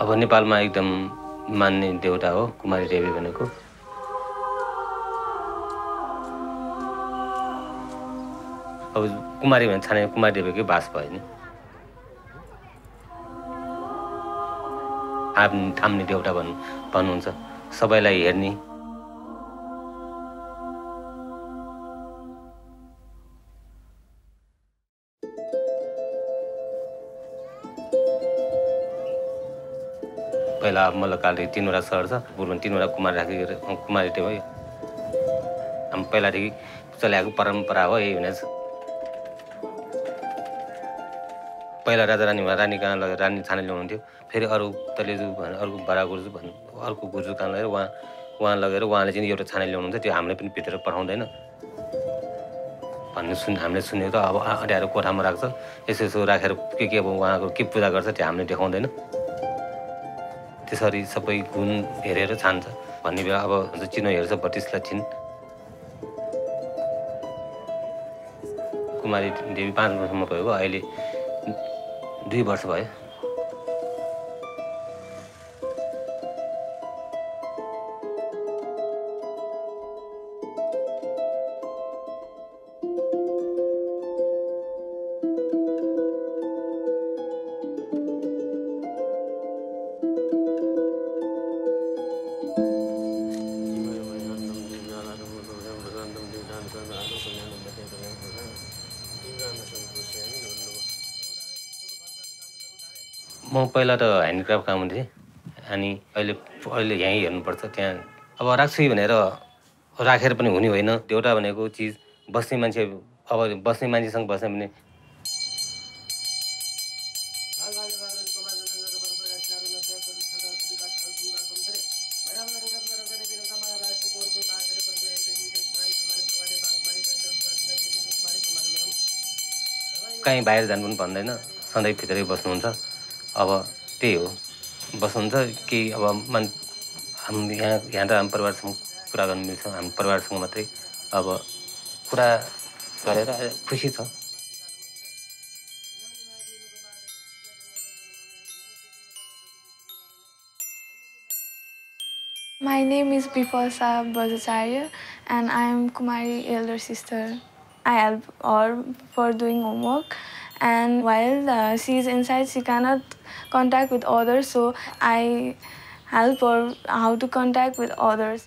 अब नेपालमा एकदम मान्ने देवता हो कुमारी देवी भनेको अब कुमारी भने छाने कुमारी देवीकै वास भयो नि आफ्नो ठाम्ने देवता भन्नुहुन्छ सबैलाई हेर्ने पहिला मल्लकालले तीनवटा सर छ पूर्वमा तीनवटा कुमार राखेर कुमारी देव हो हामी पहिलादेखि चलेको परम्परा हो यही हुनेछ पहिला राजा रानीमा रानी कहाँ लगेर रानी छाने ल्याउनुहुन्थ्यो फेरि अरू तलेजु भने अर्को बडा गुरुजु भन्नु अर्को गुरुजु कहाँ लगेर उहाँ लगेर उहाँले चाहिँ एउटा छाने ल्याउनुहुन्छ त्यो हामीले पनि पिटेर पठाउँदैन भन्ने हामीले सुनेको अब अड्याएर कोठामा राख्छ यसो यसो राखेर के अब उहाँको के पूजा गर्छ त्यो हामीले देखाउँदैन त्यसरी सबै गुण हेरेर छान्छ भन्ने बेला अब चिनो हेर्छ बत्तीसलाई छिन् कुमारी देवी 5 वर्षमा भएको अहिले 2 वर्ष भयो म पहिला त ह्यान्डक्राफ्ट काम हुन्थे अनि अहिले अहिले यहीँ हेर्नुपर्छ त्यहाँ अब राख्छु भनेर राखेर पनि हुने होइन एउटा भनेको चीज बस्ने मान्छे अब बस्ने मान्छेसँग बस्ने भने कहीँ बाहिर जानु पनि भन्दैन सधैँ भित्रै बस्नुहुन्छ अब त्यही हो बस्नुहुन्छ कि अब हामी यहाँ त हामी परिवारसँग कुरा गर्नु मिल्छ हामी परिवारसँग मात्रै अब कुरा गरेर खुसी छ My name is Bipasa Bajracharya and I am Kumari elder sister. I help her for doing homework and while she is inside she cannot contact with others so I help her how to contact with others.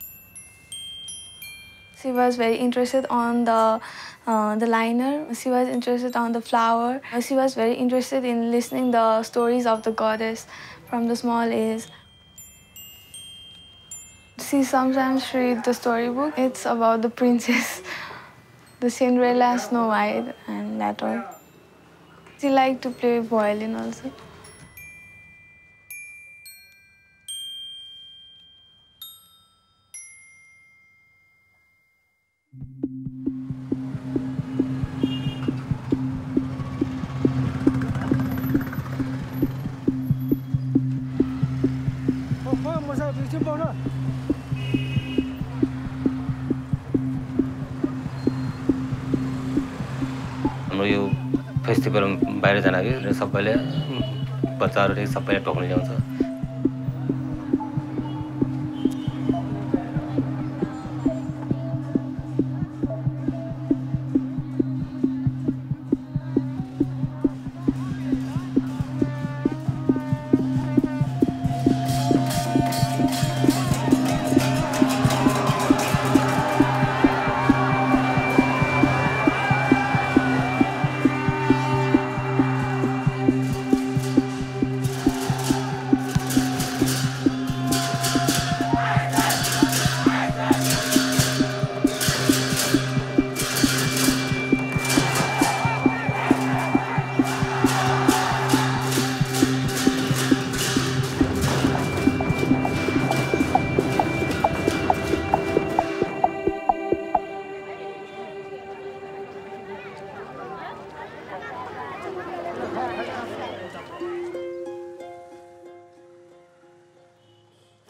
She was very interested on the liner, she was interested on the flower, she was very interested in listening the stories of the goddess from the small age. She sometimes read the storybook, it's about the princess, the Cinderella, Snow White and that all. She liked to play violin also. हाम्रो यो फेस्टिभलमा बाहिर जान अघि सबैले बच्चाहरूले सबैले टोक्न ल्याउँछ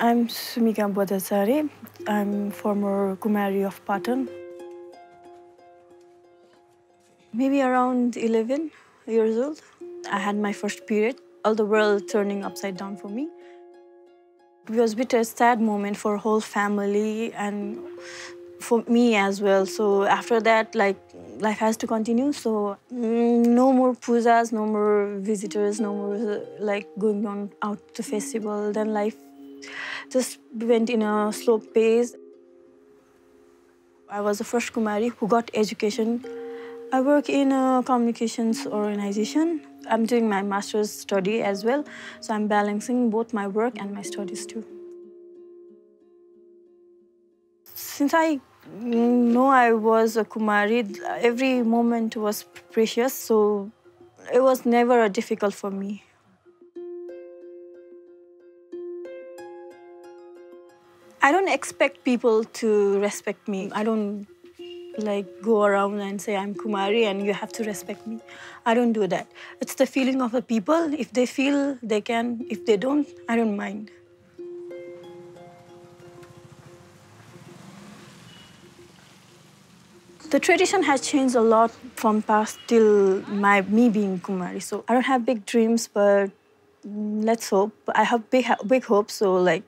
I'm Sumika Bodhasari. I'm former Kumari of Patan. Maybe around 11 years old, I had my first period. all the world turning upside down for me. It was a bit a sad moment for whole family and for me as well. So after that, like, life has to continue. So no more pujas, no more visitors, no more like going on out to festival. Then life just went in a slow pace. I was the first Kumari who got education. I work in a communications organization. I'm doing my master's study as well. So I'm balancing both my work and my studies too. Since I know I was a Kumari, every moment was precious, so it was never difficult for me. I don't expect people to respect me. I don't like go around and say I'm Kumari and you have to respect me. I don't do that. It's the feeling of the people. If they feel, they can. If they don't, I don't mind. The tradition has changed a lot from past till me being Kumari. So I don't have big dreams, but let's hope. I have big hopes, so like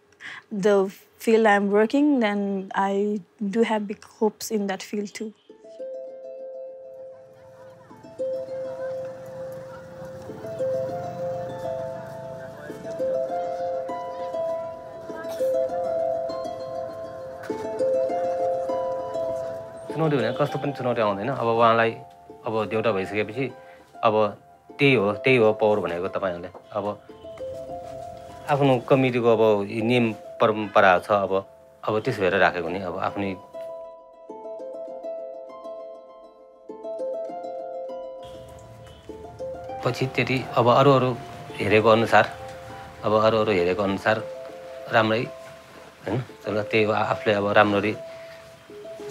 the field I'm working, then I do have big hopes in that field too.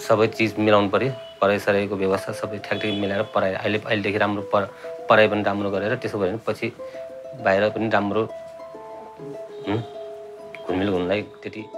सबै चीज मिलाउन पर्यो पढाइ सरैको व्यवस्था सबै ठ्याकठिक मिलाएर पढाइ अहिले देखि राम्रो पढाइ पनि राम्रो गरेर त्यसो भएन पछि बाहिर पनि राम्रो घुमिल हुनलाई त्यति